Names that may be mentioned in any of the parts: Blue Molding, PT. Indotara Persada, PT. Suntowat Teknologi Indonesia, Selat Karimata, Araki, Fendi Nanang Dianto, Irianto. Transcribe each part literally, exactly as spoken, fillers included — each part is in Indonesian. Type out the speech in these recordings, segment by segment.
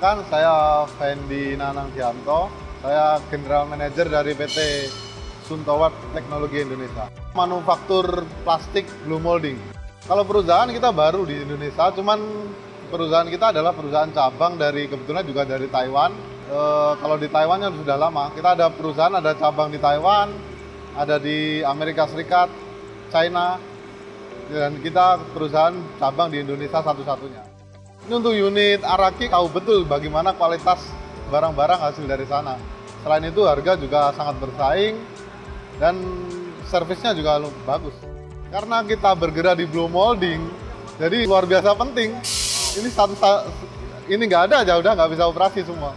perkenalkan, saya Fendi Nanang Dianto. Saya General Manager dari P T. Suntowat Teknologi Indonesia. Manufaktur plastik Blue Molding. Kalau perusahaan kita baru di Indonesia, cuman perusahaan kita adalah perusahaan cabang dari, kebetulan juga dari Taiwan. E, kalau di Taiwannya sudah lama, kita ada perusahaan, ada cabang di Taiwan, ada di Amerika Serikat, China, dan kita perusahaan cabang di Indonesia satu-satunya. Ini untuk unit Araki tahu betul bagaimana kualitas barang-barang hasil dari sana. Selain itu harga juga sangat bersaing dan servisnya juga lumayan bagus. Karena kita bergerak di Blue Molding, jadi luar biasa penting. Ini satu saat, ini nggak ada aja udah nggak bisa operasi semua.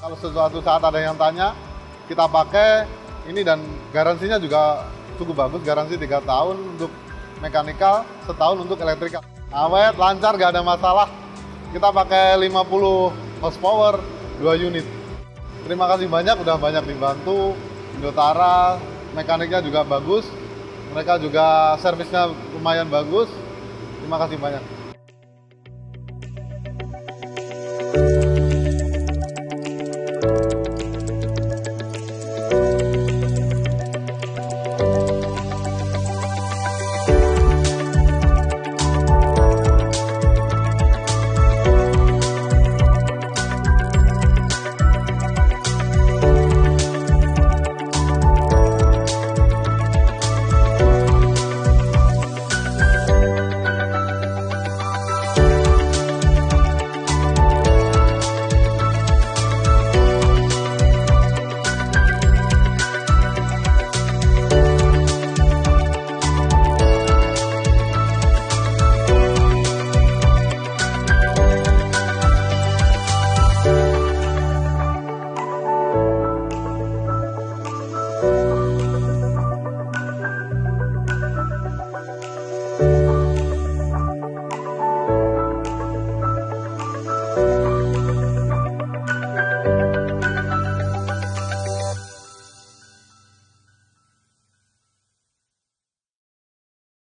Kalau sesuatu saat ada yang tanya, kita pakai ini dan garansinya juga cukup bagus. Garansi tiga tahun untuk mekanikal, setahun untuk elektrikal. Awet, lancar, nggak ada masalah. Kita pakai lima puluh horsepower, dua unit. Terima kasih banyak, udah banyak dibantu. Indotara, mekaniknya juga bagus. Mereka juga servisnya lumayan bagus. Terima kasih banyak.